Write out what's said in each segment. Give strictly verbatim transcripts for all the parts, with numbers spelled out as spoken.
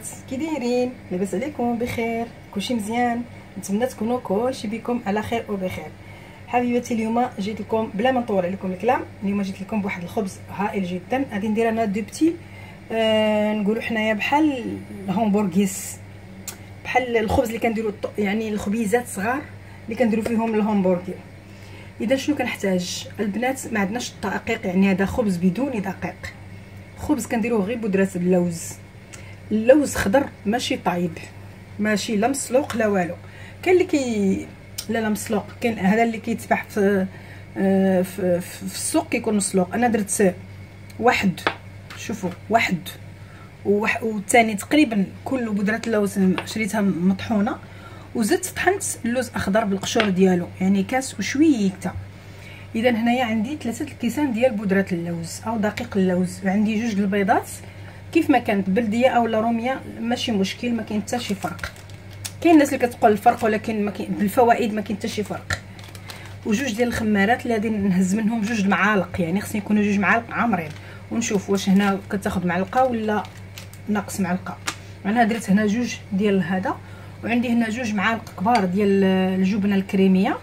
البنات كي دايرين؟ لاباس عليكم؟ بخير؟ كلشي مزيان؟ نتمنى تكونوا كلشي بكم على خير وبخير. حبيباتي اليوم جيت لكم بلا ما نطول عليكم الكلام. اليوم جيت لكم بواحد الخبز هائل جدا. غادي ندير انا دو بتي آه نقولوا حنايا بحال الهومبورغيس، بحال الخبز اللي كنديروا يعني الخبيزات صغار اللي كنديروا فيهم الهومبورغير. اذا شنو كنحتاج البنات؟ ما عندناش الدقيق، يعني هذا خبز بدون دقيق. خبز كنديروه غير بودرات اللوز، اللوز خضر ماشي طايب، ماشي لا مسلوق لا والو. كاين اللي كي لا لا مسلوق، كاين هذا اللي كيتباع في في, في في السوق كيكون مسلوق. انا درت واحد، شوفوا واحد والثاني تقريبا كل بودره اللوز شريتها مطحونه، وزدت طحنت اللوز اخضر بالقشور ديالو، يعني كاس وشويه. اذا هنايا عندي ثلاثه الكيسان ديال بودره اللوز او دقيق اللوز، وعندي جوج البيضات كيف ما كانت بلديه اولا روميه ماشي مشكل، ما كاين حتى شي فرق. كاين الناس اللي كتقول الفرق، ولكن ما كاين بالفوائد ما كاين حتى شي فرق. وجوج ديال الخمارات اللي غادي نهز منهم جوج المعالق، يعني خصني يكونوا جوج معالق عامرين، ونشوف واش هنا كتاخذ معلقه ولا ناقص معلقه. انا درت هنا جوج ديال هذا، وعندي هنا جوج معالق كبار ديال الجبنه الكريميه،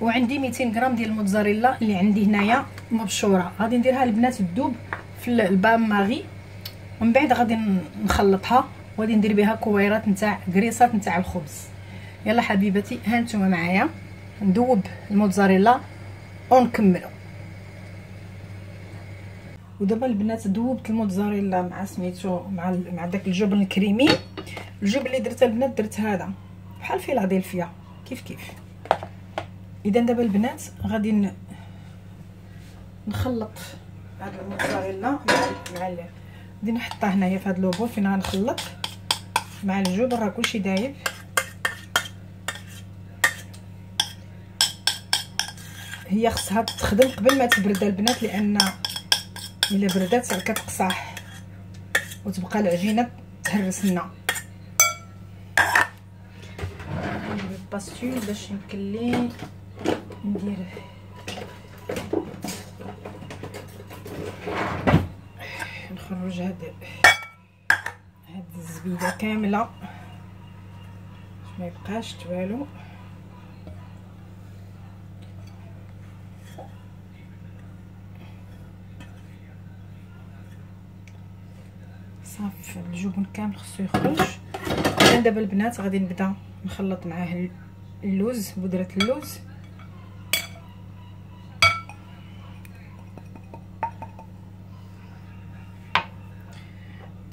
وعندي مئتين غرام ديال الموتزاريلا اللي عندي هنايا مبشوره. غادي نديرها البنات تذوب في البان ماغي، ومن بعد غادي نخلطها، وغادي ندير بها كويرات نتاع كريصات نتاع الخبز. يلا حبيباتي ها نتوما معايا ندوب الموتزاريلا ونكملوا. ودابا البنات ذوبت الموتزاريلا مع سميتو مع مع داك الجبن الكريمي. الجبن اللي درته البنات درت هذا بحال فيلادلفيا كيف كيف. اذا دابا البنات غادي نخلط هاد الموتزاريلا مع مع غادي نحطها هنايا في هاد لوبو فين غنخلط مع الجبن، راه كلشي دايب. هي خصها تخدم قبل ما تبرد البنات، لان الا بردات كتقصاح وتبقى العجينه تهرس لنا. باستول باش نكلي ندير نخرج هاد هاد الزبيده كامله باش ما يبقاش توالو. صافي الجبن كامل خصو يخرج. دابا البنات غادي نبدا نخلط معاه اللوز، بودره اللوز.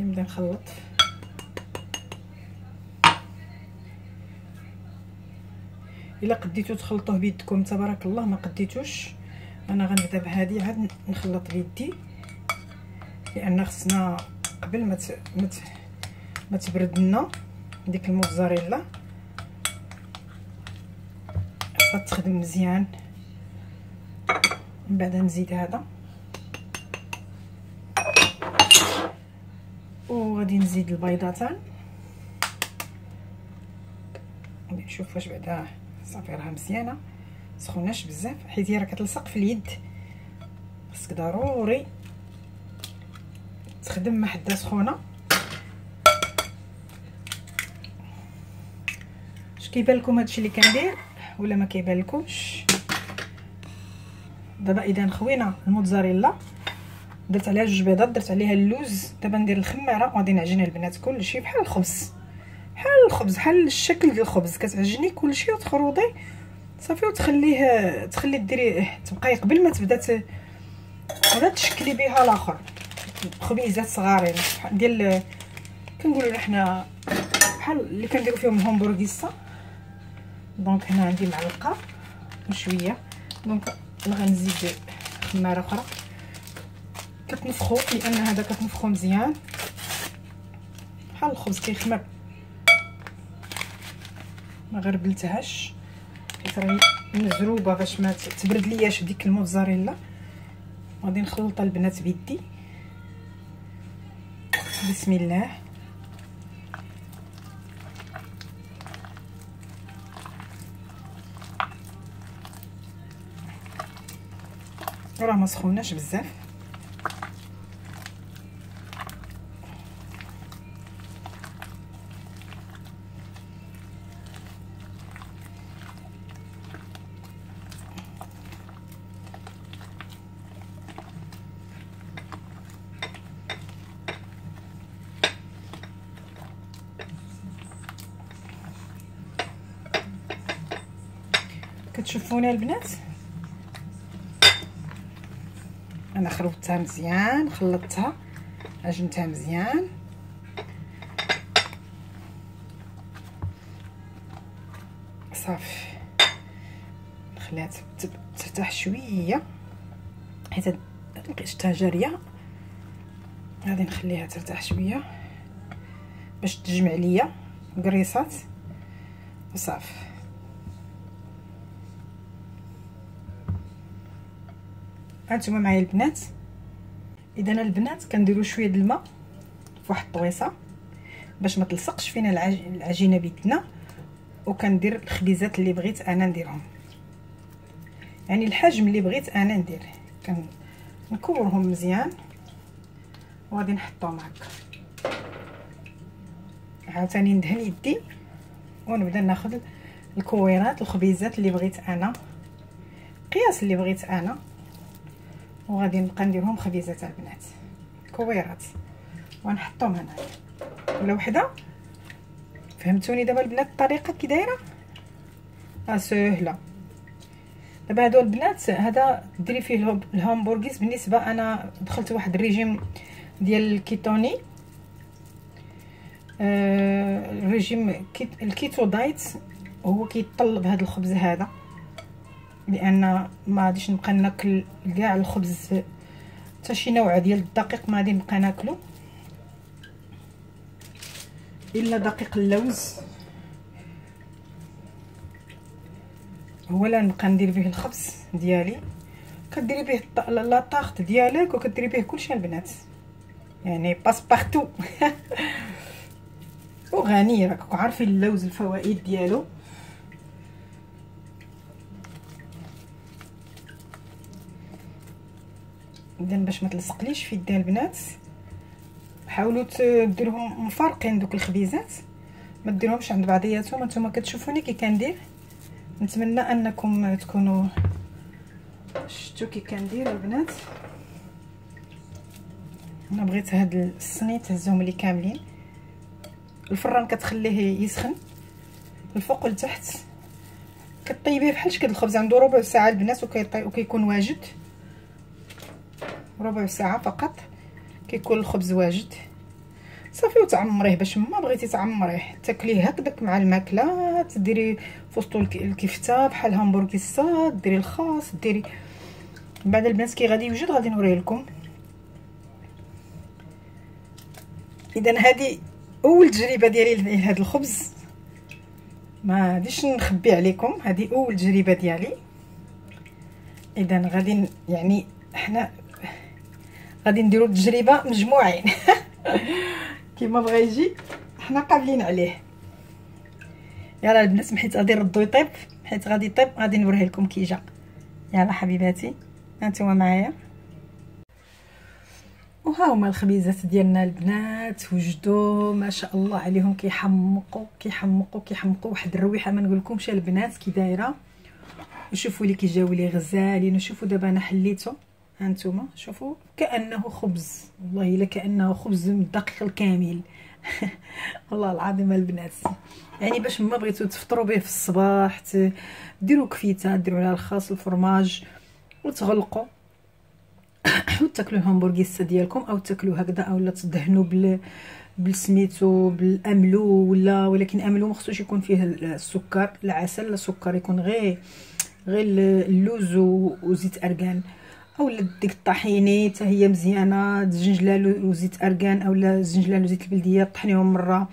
نبدا نخلط الا قديتو تخلطوه بيدكم تبارك الله، ما قديتوش انا غنبدا بهذه عاد نخلط بيدي، لان خصنا قبل ما ما تبرد لنا ديك الموتزاريلا خاصها تخدم مزيان. من بعد نزيد هذا، وغادي نزيد البيضتان. غادي نشوف واش بعدا صافي راها مزيانه، سخوناش بزاف حيت هي راه كتلصق في اليد، خاصك ضروري تخدم مع حدا سخونه. واش كيبان لكم هادشي اللي كندير ولا ما كيبان لكمش؟ دابا اذا خوينا الموتزاريلا، درت عليها جوج بيضات، درت عليها اللوز. دابا ندير الخماره وغادي نعجنها البنات كلشي بحال الخبز، بحال الخبز بحال الشكل ديال الخبز. كتعجني كلشي وتخرطي صافي وتخليه تخلي ديري تبقاي قبل ما تبدا هذا تشكلي بها الاخر. خبيزات صغارين ديال كنقولوا حنا بحال اللي كنديروا فيهم الهومبورغيسه. دونك هنا عندي معلقه وشويه، دونك غنزيد خماره اخرى. كتنفخو لان هذا كتنفخو مزيان بحال الخبز كيخمر، ما غربلتهاش حيت راني مزروبه باش ما تبرد لياش ديك الموتزاريلا. غادي نخلطها البنات بيدي بسم الله. راه ما سخوناش بزاف. كتشوفوني البنات، انا خلطتها مزيان، خلطتها عجنتها مزيان. صافي نخليها ترتاح شويه حيت لقيتها جاريه، غادي نخليها ترتاح شويه باش تجمع ليا قريصات وصافي. هانتوما معايا البنات. اذا البنات كنديروا شويه د الماء فواحد الطويصه باش ما تلصقش فينا العجينه بيدنا، وكندير الخبيزات اللي بغيت انا نديرهم، يعني الحجم اللي بغيت انا ندير كنكورهم مزيان وغادي نحطهم هكا. عاوتاني ندهن يدي ونبدا ناخذ الكويرات الخبيزات اللي بغيت انا، القياس اللي بغيت انا، وغادي نبقى نديرهم خبيزات البنات كويرات ونحطهم هنايا ولا وحده. فهمتوني دابا البنات الطريقه كي دايره؟ راه سهله. دابا هادو البنات هذا ديري فيه الهامبورغيز. بالنسبه انا دخلت واحد الريجيم ديال الكيتوني، آه الريجيم الكيتو دايت، هو كيتطلب هذا الخبز هذا، لان ما غاديش نبقى ناكل كاع الخبز حتى شي نوع ديال الدقيق، ما غادي نبقى ناكلو الا دقيق اللوز هو اللي نبقى ندير به الخبز ديالي. كديري به لا طاغط ديالك وكديري به كلشي البنات، يعني باس بارتو وغني، راكو عارفين اللوز الفوائد ديالو. اذا باش ما تلصقليش في يدي البنات حاولوا تديرهم مفارقين دوك الخبيزات، ما ديروهمش عند بعضياتهم. نتوما كتشوفوني كي كندير، نتمنى انكم تكونوا شفتوا كي كندير البنات. انا بغيت هاد الصنيط هزهم لي كاملين. الفران كتخليه يسخن الفوق والتحت، كطيبيه بحال شكل الخبز، عنده ربع ساعه البنات وكيطيب وكيكون واجد، ربع ساعه فقط كيكون الخبز واجد. صافي وتعمريه باش ما بغيتي تعمريه، تاكليه هكذاك مع الماكله، تديري فوسطو الكفته بحال هامبورغيسات، ديري الخاص، ديري. بعد البنات كي غادي يوجد غادي نوريه لكم. اذا هذه اول تجربه ديالي لهذا الخبز، ما غاديش نخبي عليكم، هذه اول تجربه ديالي. اذا غادي يعني حنا غادي نديرو التجربه مجموعين كيما بغا يجي حنا قابلين عليه. يلا البنات حيت غادي نردو يطيب، حيت غادي يطيب غادي نوريه لكم كي جا. يلا حبيباتي هانتوما معايا. وها هما الخبيزات ديالنا البنات، وجدوا ما شاء الله عليهم، كيحمقوا كيحمقوا كيحمقوا، واحد الرويحه ما نقولكمش البنات كي دايره. وشوفوا لي كيجاو لي غزالين. وشوفوا دابا انا حليته هانتوما، شوفوا كانه خبز، والله الا كانه خبز من الدقيق الكامل والله العظيم البنات. يعني باش ما بغيتو تفطروا به في الصباح، ديروا كفيته ديروا عليها الخاص الفرماج وتغلقوا وتاكلوا الهامبورغيسه ديالكم، او تاكلوا هكذا، او لا تدهنوا بال بالسميتو بالاملو ولا، ولكن املو ما خصوش يكون فيه السكر، العسل لا سكر، يكون غير غير اللوز وزيت ارغان، اولا ديك الطحيني حتى هي مزيانه، الزنجلال وزيت ارغان، اولا الزنجلال وزيت البلديه طحنيهم مره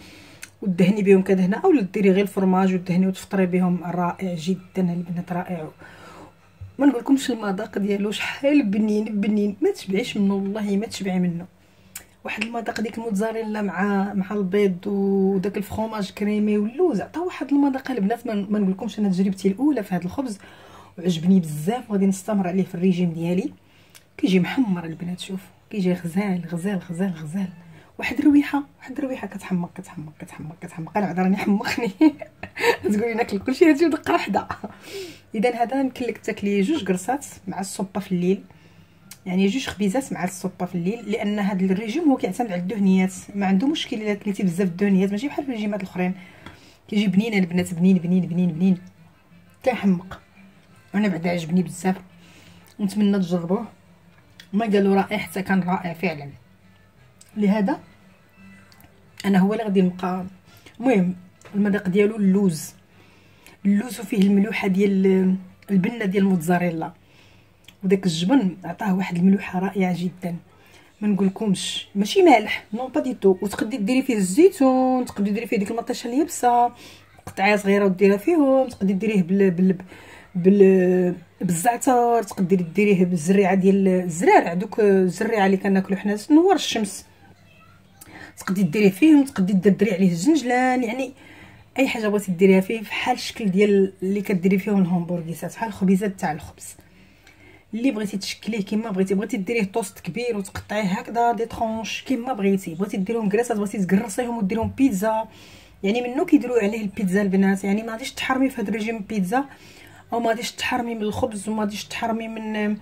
ودهني بهم كدهنه، اولا ديري غير الفرماج ودهني وتفطري بهم. رائع جدا البنات، رائع. ما نقولكمش المذاق ديالو شحال بنين بنين، ما تشبعيش منه والله ما تشبعي منه. واحد المذاق ديك الموتزاريلا مع مع البيض وداك الفرماج كريمي واللوز، عطا واحد المذاق البنات. ما نقولكمش انا تجربتي الاولى في هذا الخبز وعجبني بزاف، وغادي نستمر عليه في الريجيم ديالي. كيجي محمر البنات، شوفوا كيجي غزال غزال غزال غزال، واحد الرويحه واحد الرويحه كتحمق كتحمق كتحمق كتحمق. انا عذراني حمقني تقولي ناكل كلشي هادشي ودقه واحده. اذا هذا يمكن لك تاكليه جوج قرصات مع الصوبه في الليل، يعني جوج خبيزات مع الصوبه في الليل، لان هذا الريجيم هو كيعتمد على الدهنيات، ما عنده مشكل الا كليتي بزاف الدهنيات، ماشي بحال الريجيمات الاخرين. كيجي بنين البنات، بنين بنين بنين بنين كيحمق. وانا بعدا عجبني بزاف ونتمنى تجربوه. ما قالوا رائع حتى كان رائع فعلا، لهذا انا هو اللي غادي نبقى. المهم المذاق ديالو اللوز، اللوز وفيه الملوحه ديال البنه ديال الموتزاريلا، وداك الجبن عطاه واحد الملوحه رائعه جدا. ما نقولكمش ماشي مالح، نون با دي تو. وتقدري ديري فيه الزيتون، تقدري ديري فيه ديك المطيشه اليابسه قطعيه صغيره وديرها فيهم، تقدري ديريه بال بال بال بالزعتر، تقدري ديريه بالزريعه ديال الزرارع، دوك الزريعه اللي كناكلو حنا تنور الشمس، تقدري ديريه فيهم، تقدري ديري عليه الزنجلان. يعني اي حاجه بغيتي ديريها فيه، بحال الشكل ديال اللي كديري فيهم الهمبورغيسات، بحال الخبيزات تاع الخبز اللي بغيتي تشكليه كيما بغيتي. بغيتي ديريه توست كبير وتقطعيه هكذا دي طرونش كيما بغيتي، بغيتي ديريهم كراسات، بغيتي تكرصيهم وديريهم بيتزا. يعني منو كيديروا عليه البيتزا البنات، يعني ما غاديش تحرمي في هذا الريجيم بيتزا، او ما غاديش تحرمي من الخبز، وما غاديش تحرمي من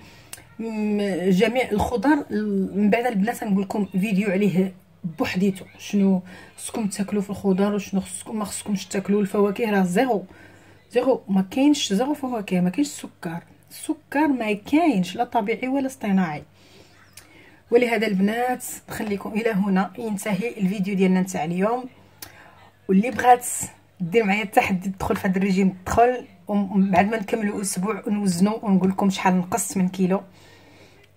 جميع الخضر. من بعد البنات نقول لكم فيديو عليه بوحديتو، شنو خصكم تاكلوا في الخضر وشنو خصكم ما خصكمش تاكلوا. الفواكه راه زيرو زيرو، ما كاينش زيرو فواكه، ما كاينش سكر، السكر ما كاينش لا طبيعي ولا اصطناعي. ولهذا البنات نخليكم الى هنا ينتهي الفيديو ديالنا نتاع اليوم. واللي بغات دير معايا التحدي تدخل في هذا الريجيم تدخل، وبعد ما نكملوا اسبوع ونوزنوا ونقول لكم شحال نقص من كيلو.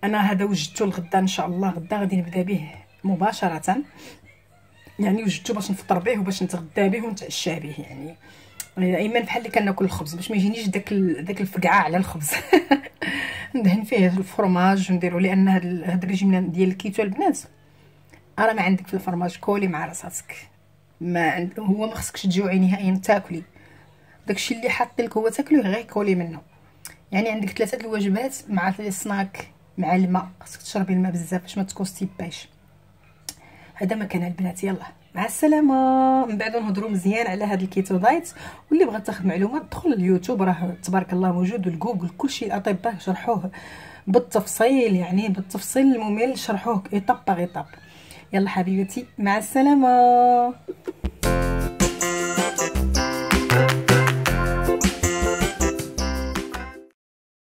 انا هذا وجدته لغدا ان شاء الله، غدا غادي نبدا به مباشره، يعني وجدته باش نفطر به وباش نتغدى به ونتعشى به. يعني ايمن بحال اللي كناكل الخبز باش ما يجينيش داك ال... داك الفقعه على الخبز ندهن فيه الفرماج ونديرو، لان هاد ال... هاد الريجيم ديال الكيتو البنات راه ما عندك في الفرماج، كولي مع راساتك، ما عند... هو ما خصكش تجوعي نهائيا، تاكلي داكشي اللي حاط لك هو تاكليه، غير كولي منه. يعني عندك ثلاثه الوجبات مع السناك مع الماء، خصك تشربي الماء بزاف باش ما تكوستي باش. هذا ما كان البنات، يلا مع السلامه. من بعد نهضروا مزيان على هذا الكيتو دايت، واللي بغات تاخذ معلومات تدخل اليوتيوب راه تبارك الله موجود، والجوجل كلشي الاطباء شرحوه بالتفصيل، يعني بالتفصيل الممل شرحوه ايطاب باغ ايطاب. يلا حبيبتي مع السلامه.